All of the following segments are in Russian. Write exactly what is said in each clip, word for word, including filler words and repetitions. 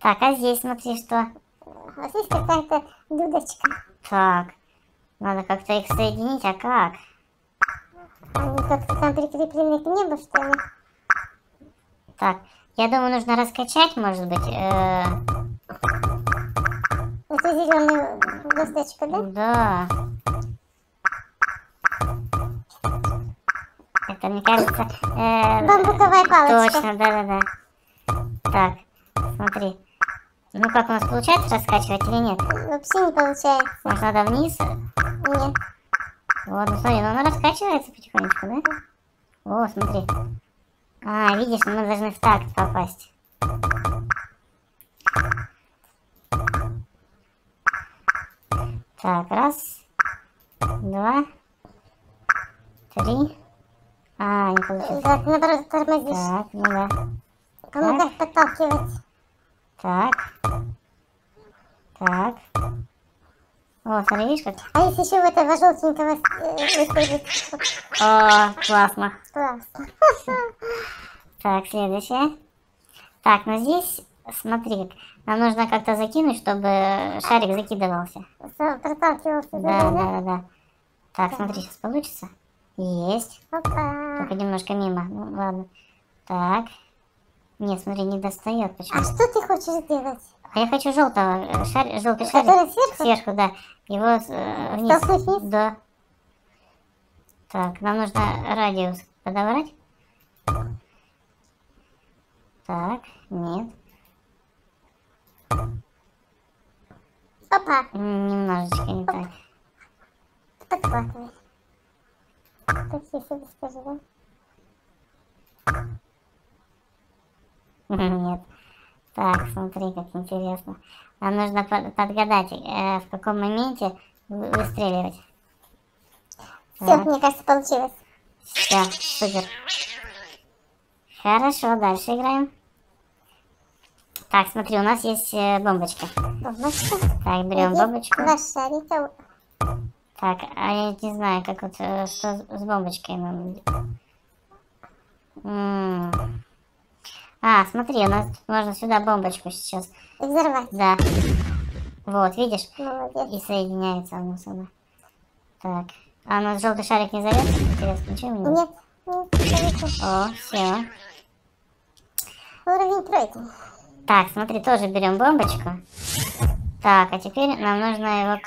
Так, а здесь смотри, что... А здесь какая-то дудочка. Так, надо как-то их соединить, а как? Они как-то там прикреплены к небу, что ли? Так, я думаю, нужно раскачать, может быть. Э... Эту зеленую досточку, да? Да. Это, мне кажется... Э... Бамбуковая палочка. Точно, да-да-да. Так, смотри. Ну как, у нас получается раскачивать или нет? Вообще не получается. Может, надо вниз? Нет. Вот, ну смотри, ну она раскачивается потихонечку, да? О, смотри. А, видишь, мы должны в такт попасть. Так, раз, два, три. А, не получилось. Так, наоборот, тормозишь. Так, ну да. Помогаешь подталкивать. Так. Так. О, смотри, видишь как? А если еще вот этого желтенького использовать? О, классно. Классно. Так, следующее. Так, ну здесь, смотри, нам нужно как-то закинуть, чтобы шарик закидывался. Проталкивался. Да, да, да. Так, смотри, сейчас получится. Есть. Опа. Только немножко мимо. Ну, ладно. Так. Нет, смотри, не достает. Почему? А что ты хочешь сделать? А я хочу желтого, шар, желтый шарик. Который сверху? Сверху, да. Его э, вниз. Столкнуть вниз? Да. Так, нам нужно радиус подобрать. Так, нет. Опа. Немножечко не Опа. Так. Подхватывай. Так, если бы скажу, да? Нет. Так, смотри, как интересно. Нам нужно подгадать, э, в каком моменте выстреливать. Все, вот. Мне кажется, получилось. Все, супер. Хорошо, дальше играем. Так, смотри, у нас есть э, бомбочка. Бомбочка? Так, берем бомбочку. Два шарика. Так, а я не знаю, как вот, э, что с бомбочкой нам... М -м А, смотри, у нас можно сюда бомбочку сейчас. Взорвать. Да. Вот, видишь? Молодец. И соединяется она сама. Так. А у нас желтый шарик не зовет? Интересно, ничего не нет? Нет, нет. О, все. Уровень пройден. Так, смотри, тоже берем бомбочку. Так, а теперь нам нужно его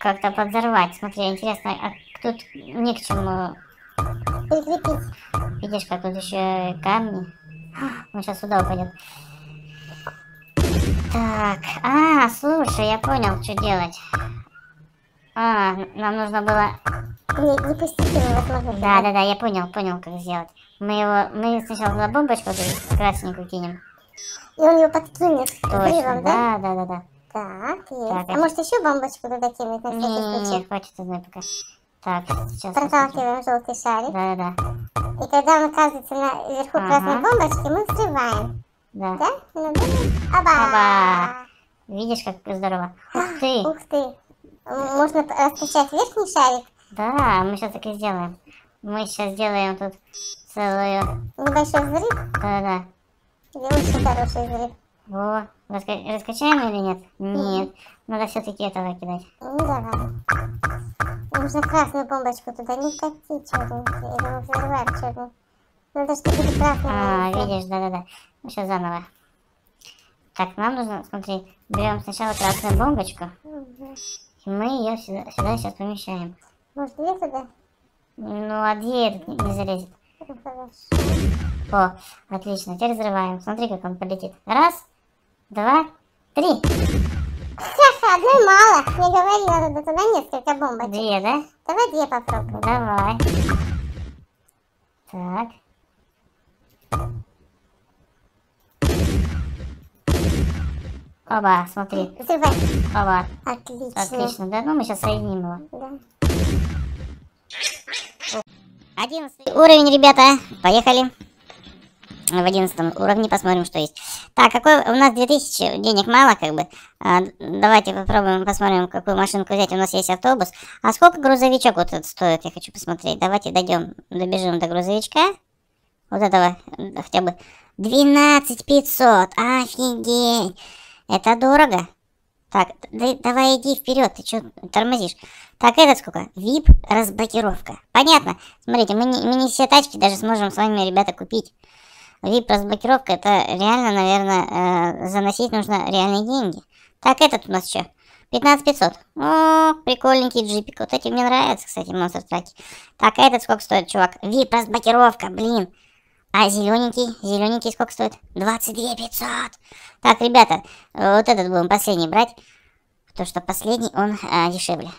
как-то подзорвать. Смотри, интересно, а тут ни к чему. Прикрепить. Видишь, как тут еще камни. Он сейчас сюда упадет. Так, а, слушай, я понял, что делать. А, нам нужно было... Не, не пустить его. Да, да, да, я понял, понял, как сделать. Мы его, мы сначала туда бомбочку красненькую кинем. И он его подкинет. Точно, да, да, да, да. да. Так, есть. Так, а это... может еще бомбочку туда кинуть на всякий случай? Не, не, хватит одной пока. Так, сейчас... Проталкиваем желтый шарик. Да, да, да. И когда он оказывается наверху ага. красной бомбочки, мы взрываем. Да? Да? Ну, да. Оба! Оба! Видишь, как здорово. Ух ты! Ух ты! Можно раскачать верхний шарик? Да, мы сейчас так и сделаем. Мы сейчас сделаем тут целую... Небольшой взрыв? Да-да-да. Очень хороший взрыв. Во. Раска... Раскачаем или нет? Нет. Надо все-таки этого кидать. Ну, давай. Нужно красную бомбочку туда, не кати черненький, или мы взрываем черный. Надо что-то красное. А, видишь, да-да-да. Ну, сейчас заново. Так, нам нужно, смотри, берем сначала красную бомбочку. Угу. И мы ее сюда, сюда сейчас помещаем. Может, две туда? Ну, а две этот не, не залезет. Ну, хорошо. О, отлично, теперь взрываем. Смотри, как он полетит. Раз, два, три. Ха-ха, одной мало. Я говорила, надо туда несколько бомбочек. Две, да? Давай две попробуем. Давай. Так. Оба, смотри. Взрывай. Оба. Отлично. Отлично, да? Ну, мы сейчас соединим его. Да. Одиннадцатый уровень, ребята. Поехали. В одиннадцатом уровне посмотрим, что есть. Так, какой у нас две тысячи, денег мало, как бы. А, давайте попробуем, посмотрим, какую машинку взять. У нас есть автобус. А сколько грузовичок вот этот стоит, я хочу посмотреть. Давайте дойдем, добежим до грузовичка. Вот этого хотя бы. двенадцать пятьсот, офигеть. Это дорого. Так, давай иди вперед, ты что тормозишь? Так, это сколько? ви ай пи разблокировка. Понятно. Смотрите, мы не, мы не все тачки даже сможем с вами, ребята, купить. ви ай пи разблокировка, это реально, наверное, э, заносить нужно реальные деньги. Так, этот у нас что? пятнадцать тысяч пятьсот. О, прикольненький джипик. Вот эти мне нравятся, кстати, монстр траки. Так, а этот сколько стоит, чувак? ви ай пи разблокировка, блин. А зелененький, зелененький сколько стоит? двадцать две тысячи пятьсот. Так, ребята, вот этот будем последний брать. Потому что последний, он а, дешевле.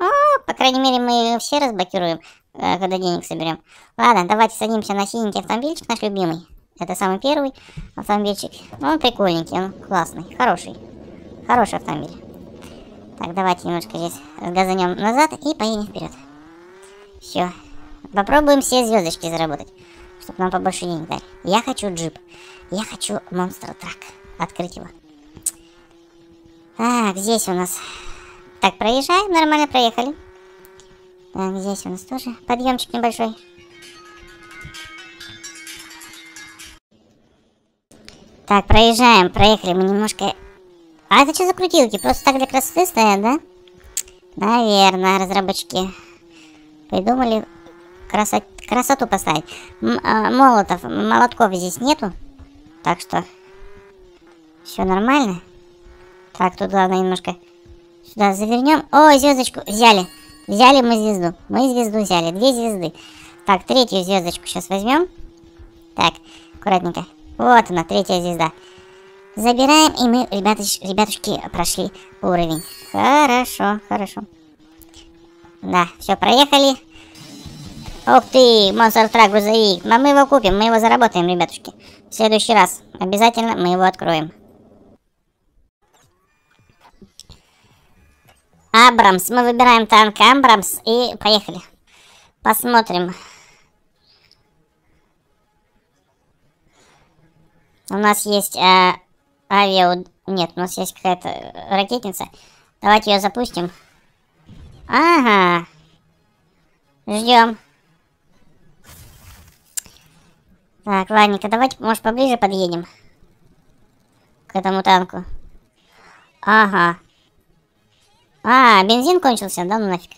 Ну, по крайней мере, мы все разблокируем, а, когда денег соберем. Ладно, давайте садимся на синенький автомобильчик, наш любимый. Это самый первый автомобильчик. Он прикольненький, он классный, хороший. Хороший автомобиль. Так, давайте немножко здесь газанем назад и поедем вперед. Все. Попробуем все звездочки заработать. Чтобы нам побольше денег дали. Я хочу джип. Я хочу монстр трак. Открыть его. Так, здесь у нас... Так, проезжаем. Нормально проехали. Так, здесь у нас тоже подъемчик небольшой. Так, проезжаем. Проехали мы немножко... А это что за крутилки? Просто так для красоты стоят, да? Наверное, разработчики придумали... Красот... красоту поставить. М а, молотов, молотков здесь нету. Так что все нормально. Так, тут главное немножко сюда завернем. О, звездочку взяли. Взяли мы звезду. Мы звезду взяли. Две звезды. Так, третью звездочку сейчас возьмем. Так, аккуратненько. Вот она, третья звезда. Забираем, и мы, ребяточ... ребятушки, прошли уровень. Хорошо, хорошо. Да, все, проехали. Ух ты, монстр трак грузовик. Но мы его купим, мы его заработаем, ребятушки. В следующий раз обязательно мы его откроем. Абрамс, мы выбираем танк Абрамс и поехали. Посмотрим. У нас есть а, авиа... Нет, у нас есть какая-то ракетница. Давайте ее запустим. Ага. Ждем. Так, ладненько, давайте, может, поближе подъедем к этому танку. Ага. А, бензин кончился, да ну нафиг.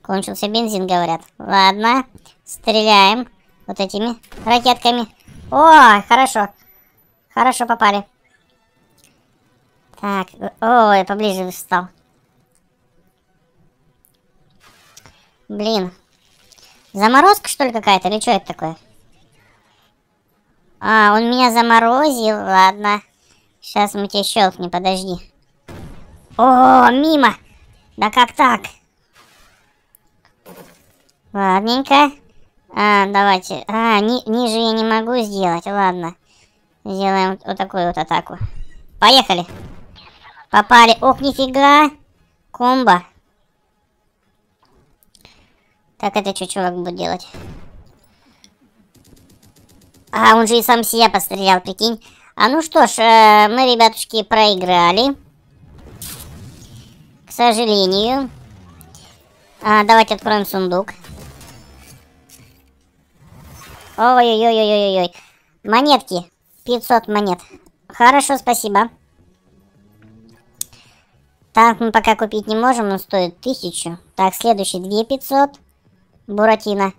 Кончился бензин, говорят. Ладно, стреляем вот этими ракетками. О, хорошо. Хорошо попали. Так, ой, поближе встал. Блин. Заморозка, что ли, какая-то? Или что это такое? А, он меня заморозил, ладно. Сейчас мы тебя щелкнем, подожди. О, мимо! Да как так? Ладненько. А, давайте. А, ни ниже я не могу сделать, ладно. Сделаем вот такую вот атаку. Поехали! Попали. Ох, нифига! Комбо. Так, это что чувак будет делать? А, он же и сам себя пострелял, прикинь. А ну что ж, э, мы, ребятушки, проиграли. К сожалению. А, давайте откроем сундук. Ой-ой-ой-ой-ой-ой. Монетки. пятьсот монет. Хорошо, спасибо. Так, мы пока купить не можем, он стоит тысячу. Так, следующий две тысячи пятьсот. Буратино.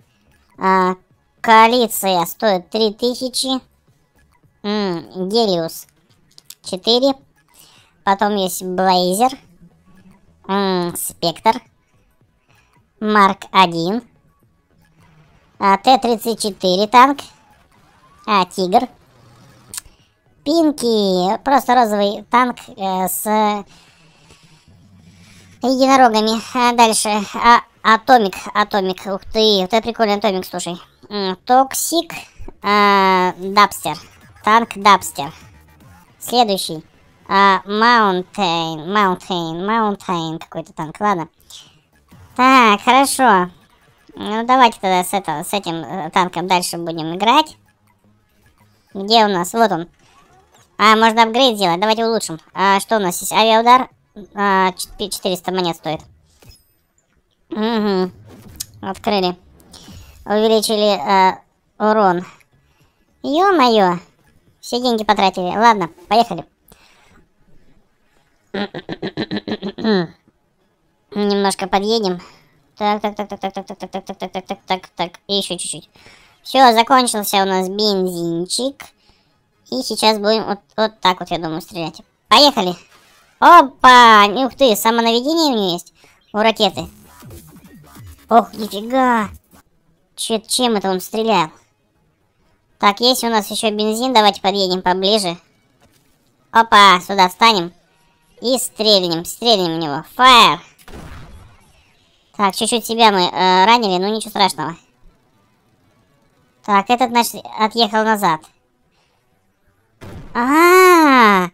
А, коалиция стоит три тысячи. М-м, Гелиус четыре. Потом есть Блейзер. М-м, Спектр. Марк один. А, Т тридцать четыре танк. А, Тигр. Пинки. Просто розовый танк э, с э, единорогами. А дальше. А, Атомик. Атомик. Ух ты. Вот это прикольный Атомик, слушай. Токсик, э, Дабстер, танк Дабстер. Следующий, Маунтейн, Маунтейн, Маунтейн какой-то танк, ладно. Так, хорошо. Ну давайте тогда с, это, с этим э, танком дальше будем играть. Где у нас? Вот он. А, можно апгрейд сделать, давайте улучшим. А, что у нас здесь? Авиаудар, а, четыреста монет стоит. Угу. Открыли. Увеличили э, урон. Ё-моё. Все деньги потратили. Ладно, поехали. Немножко подъедем. Так, так, так, так, так, так, так, так, так, так, так, так, так, так. И еще чуть-чуть. Все, закончился у нас бензинчик. И сейчас будем вот, вот так вот, я думаю, стрелять. Поехали. Опа! Ух ты, самонаведение у нее есть. У ракеты. Ох, нифига. Че, чем это он стрелял? Так, есть у нас еще бензин. Давайте подъедем поближе. Опа, сюда встанем. И стрельнем, стрельнем в него. Фаер. Так, чуть-чуть себя мы э, ранили, но ничего страшного. Так, этот наш отъехал назад. А-а-а!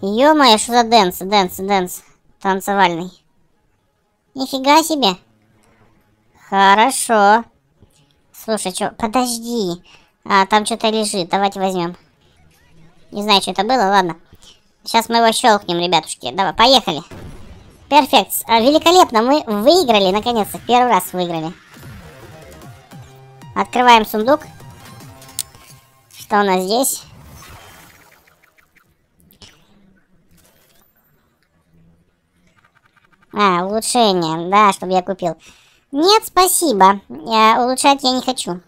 Ё-моё, что за дэнс, дэнс, дэнс. Танцевальный. Нифига себе. Хорошо. Слушай, чё, подожди. А, там что-то лежит, давайте возьмем. Не знаю, что это было, ладно. Сейчас мы его щелкнем, ребятушки. Давай, поехали. Перфект. Великолепно, мы выиграли, наконец-то. Первый раз выиграли. Открываем сундук. Что у нас здесь? А, улучшение. Да, чтобы я купил. Нет, спасибо. Я улучшать я не хочу.